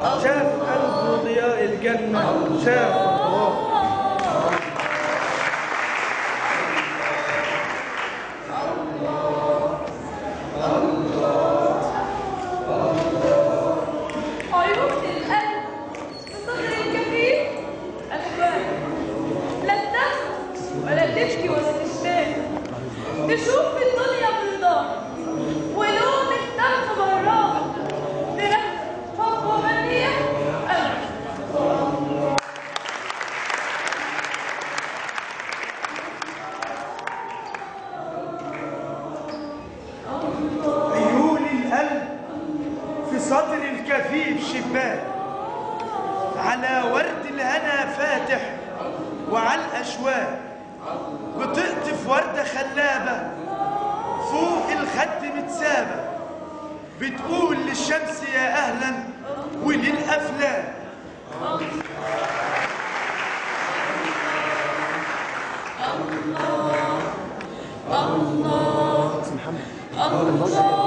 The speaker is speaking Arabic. شاف قلبه ضياء الجنة، شاف الله. على ورد الهنا فاتح وعلى الأشواق بتقطف وردة خلابة فوق الخد متسابة بتقول للشمس يا أهلا وللأفلام. الله الله الله الله.